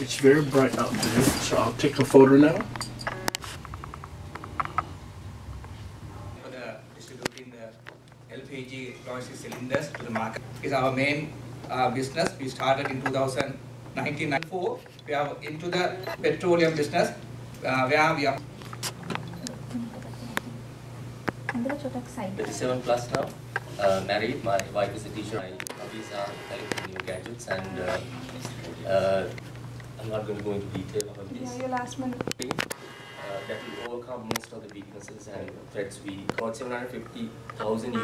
It's very bright out there, so I'll take a photo now. For the distributing the LPG plastic cylinders to the market is our main business. We started in 1994. We are into the petroleum business where we are 37 plus now, married. My wife is a teacher. My hobbies are collecting new gadgets and I'm not going to go into detail about this. Your last month. That will overcome most of the weaknesses and threats. We got $750,000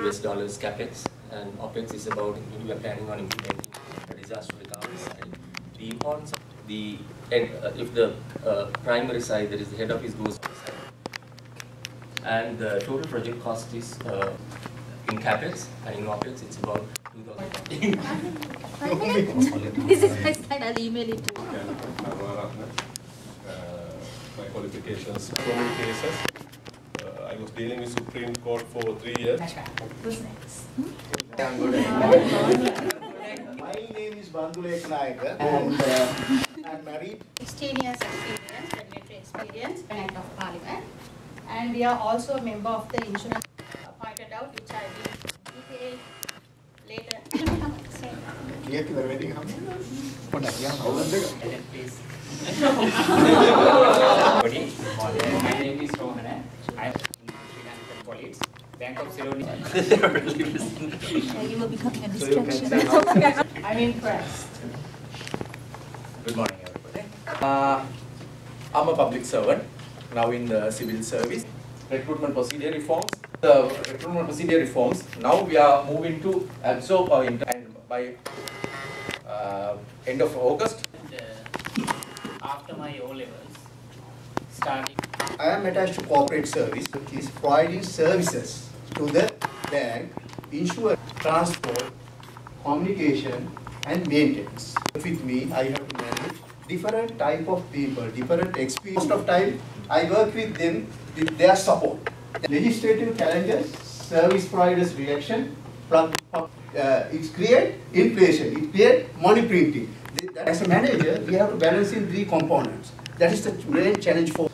US capex, and opex is about we are planning on implementing a disaster recovery side. The importance of the if the primary side, that is the head office, goes on the side. And the total project cost is in capex and in opex it's about 2,000. This is my time. I'll email it to you. My qualifications, criminal cases. I was dealing with Supreme Court for 3 years. Who's next? My name is Bandulay Knight and I'm married. 16 years experience, regulatory experience, Act of Parliament. And we are also a member of the insurance pointed out, which I will detail later. Clear to the wedding, how please. My name is Rohan. I am Sri Lankan colleagues, Bank of Sri Lanka. You will be coming a distraction. I'm impressed. Good morning, everybody. I'm a public servant. Now in the civil service, recruitment procedure reforms. The recruitment procedure reforms. Now we are moving to absorb our and by end of August. And, after my O levels, starting. I am attached to corporate service, which is providing services to the bank, insurance, transport, communication, and maintenance. With me, I have to manage different type of people, different experience. Most of time. I work with them with their support. Legislative challenges, service providers' reaction, it creates inflation, it creates money printing. As a manager, we have to balance in 3 components. That is the main challenge for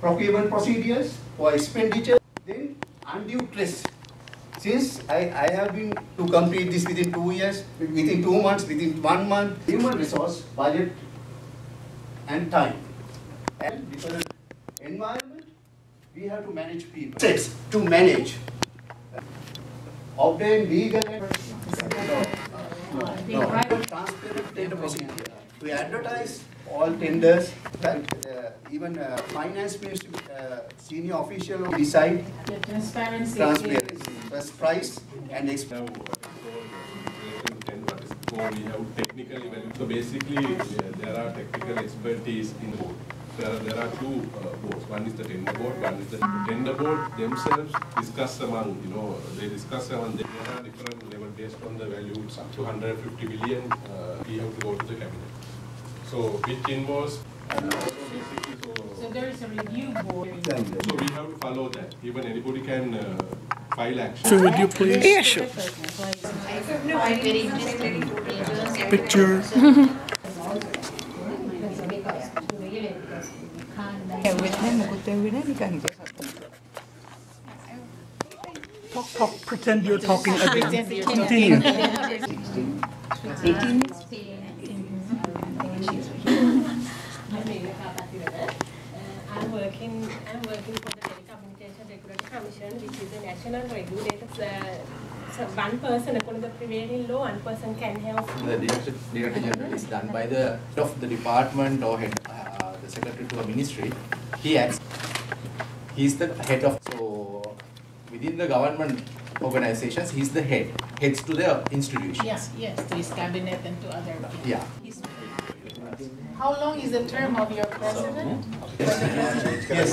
procurement procedures, for expenditure, then undue stress. Since I have been to complete this within 2 years, within 2 months, within 1 month, human resource, budget, and time. And different environment, we have to manage people. Six, to manage. Obtain legal and transparent tender procedure. We advertise all tenders, even finance minister, senior official decide transparency. First price and expense. We have technical evaluation. So basically, there are technical expertise in the board. There are 2 boards. One is the tender board. One is the tender board themselves discuss among they discuss among them. There are different level based on the value. It's up to 150 billion. We have to go to the cabinet. So which involves so there is a review board. So we have to follow that. Even anybody can file action. So would you please? Yeah, sure. No, I'm very interested in picture. Talk, pretend you're talking again. Continue. 18. I'm working for the Telecommunication Regulatory Commission, which is a national regulator. So one person, according to the prevailing law, one person can have. The Director General is done by the head of the department or head, the secretary to a ministry. He is the head of. So within the government organizations, he's the head. Heads to the institutions. Yes, yes, to his cabinet and to other people. Yeah. How long is the term of your president? Yes.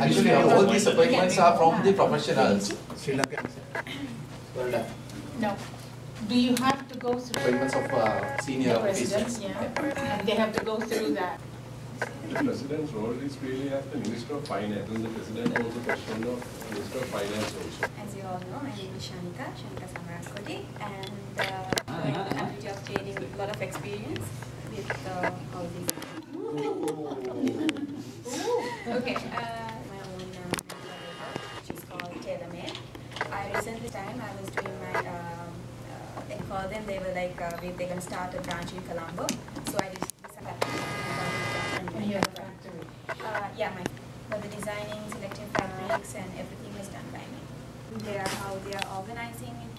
Actually, all these appointments are from the professionals. Sri Lanka. Well done. No. Do you have to go through appointments of senior officials? Yeah. And they have to go through that. The president's role is really as the Minister of Finance, and the president holds the position of Minister of Finance also. As you all know, my name is Shanika Samarakodi, and I'm a teacher of training experience with all these. Okay, my own which is called Telemail. I was doing my and for them they were like they're gonna start a branch in Colombo, so I did some and your factory. Yeah, my for the designing, selecting fabrics and everything was done by me. They are how they are organizing it.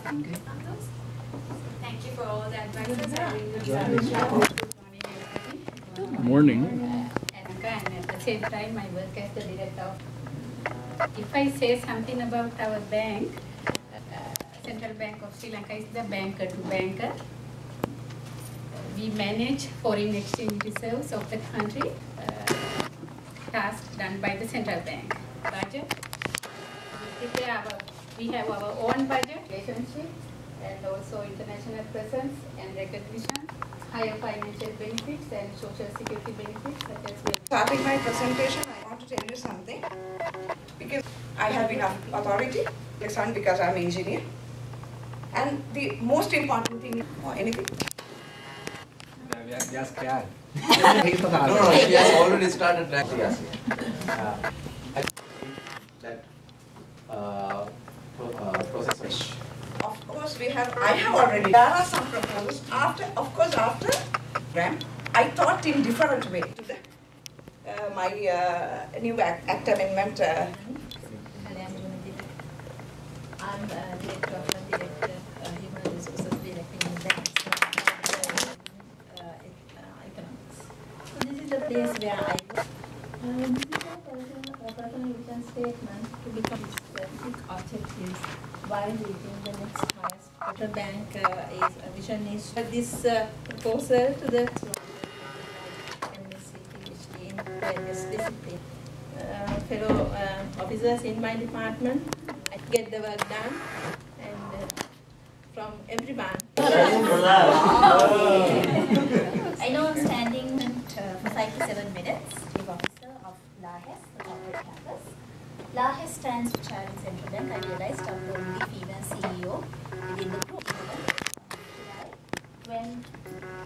Okay. Thank you for all the advice. Good morning. And at the same time, I work as the director of. If I say something about our bank, Central Bank of Sri Lanka is the banker to banker. We manage foreign exchange reserves of the country, task done by the Central Bank. Budget. We prepare our. We have our own budget, relationship, and also international presence and recognition, higher financial benefits and social security benefits such as well. Starting my presentation, I want to tell you something because I have enough authority, because I am an engineer. And the most important thing, or anything. We are scared. No, she has already started that. Yes. I think that. Process. Of course, we have. I have already. There are some proposals. After, of course, after RAM, I thought in different way to that. My new act amendment. I'm director of the director human resources directing the bank, so economics. So this is the place where I work. This is a personal vision statement to become specific objectives while reaching the next highest. The bank vision is for this proposal to the MCTHD and specifically fellow officers in my department. I get the work done and from every bank. I know I'm standing for 5 to 7 minutes. LAHES, the corporate campus. LAHES stands for Child and Central Bank. I realized I'm the only female CEO within the group. When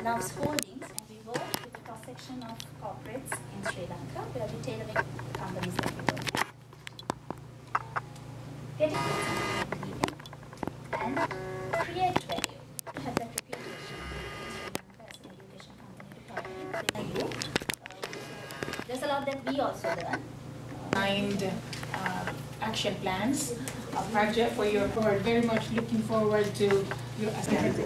Loves Holdings, and we work with the cross section of corporates in Sri Lanka, where we tailor-make the companies that we work with. Getting and create value. We have that reputation in Sri Lanka as an education company to partner with. There's a lot that we also learn. Find action plans, a project for your board. Very much looking forward to your assessment.